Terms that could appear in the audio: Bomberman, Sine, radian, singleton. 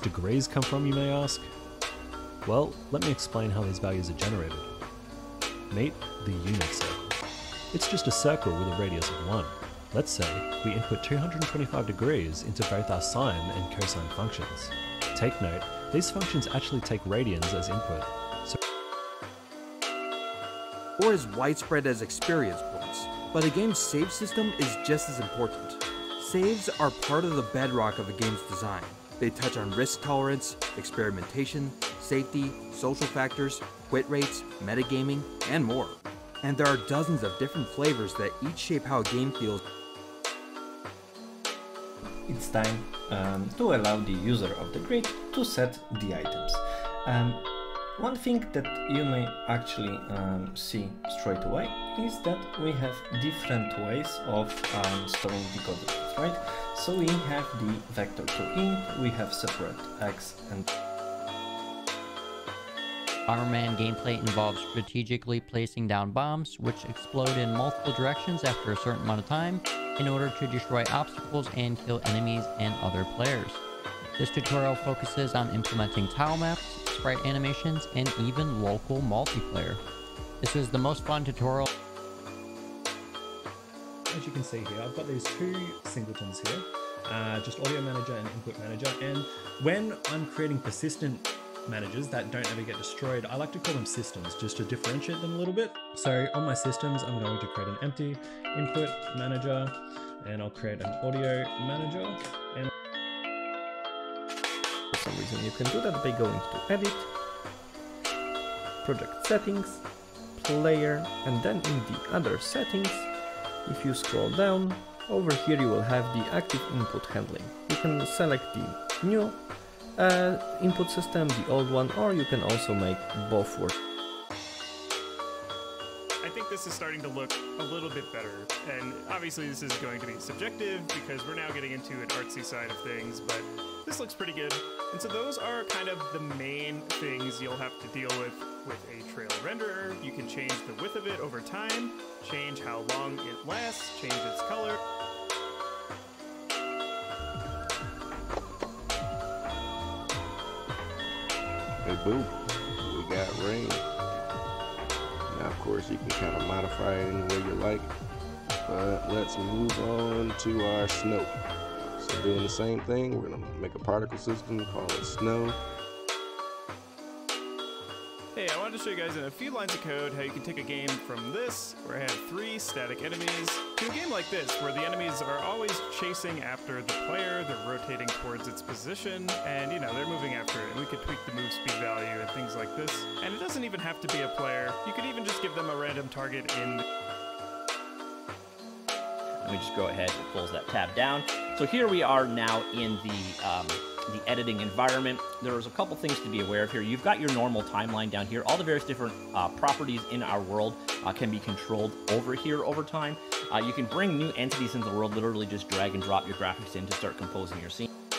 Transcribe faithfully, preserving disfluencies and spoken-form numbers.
these degrees come from, you may ask? Well, let me explain how these values are generated. Meet the unit circle. It's just a circle with a radius of one. Let's say we input two hundred twenty-five degrees into both our sine and cosine functions. Take note, these functions actually take radians as input. So or as widespread as experience points, but a game's save system is just as important. Saves are part of the bedrock of a game's design. They touch on risk tolerance, experimentation, safety, social factors, quit rates, metagaming, and more. And there are dozens of different flavors that each shape how a game feels. It's time um, to allow the user of the grid to set the items. Um, one thing that you may actually um, see straight away is that we have different ways of um, storing the code, right? So we have the vector to int, we have separate x and... Bomberman gameplay involves strategically placing down bombs, which explode in multiple directions after a certain amount of time, in order to destroy obstacles and kill enemies and other players. This tutorial focuses on implementing tile maps, sprite animations, and even local multiplayer. This is the most fun tutorial. As you can see here, I've got these two singletons here, uh, just audio manager and input manager, and when I'm creating persistent managers that don't ever get destroyed, I like to call them systems just to differentiate them a little bit. So on my systems, I'm going to create an empty input manager, and I'll create an audio manager. And for some reason you can do that by going to edit, project settings, player, and then in the other settings, if you scroll down, over here you will have the active input handling. You can select the new Uh, input system, the old one, or you can also make both work. I think this is starting to look a little bit better, and obviously this is going to be subjective because we're now getting into an artsy side of things, but this looks pretty good. And so those are kind of the main things you'll have to deal with with a trail renderer. You can change the width of it over time, change how long it lasts, change its color. Hey, boop, we got rain. Now, of course, you can kind of modify it any way you like, but let's move on to our snow. So doing the same thing, we're gonna make a particle system, call it snow. Hey, I wanted to show you guys in a few lines of code how you can take a game from this, where I have three static enemies, to a game like this, where the enemies are always chasing after the player, they're rotating towards its position, and, you know, they're moving after it, and we could tweak the move speed value and things like this. And it doesn't even have to be a player. You could even just give them a random target in the... And we just go ahead and close that tab down. So here we are now in the... Um, the editing environment. There's a couple things to be aware of here. You've got your normal timeline down here. All the various different uh, properties in our world uh, can be controlled over here over time. Uh, you can bring new entities into the world, literally just drag and drop your graphics in to start composing your scene.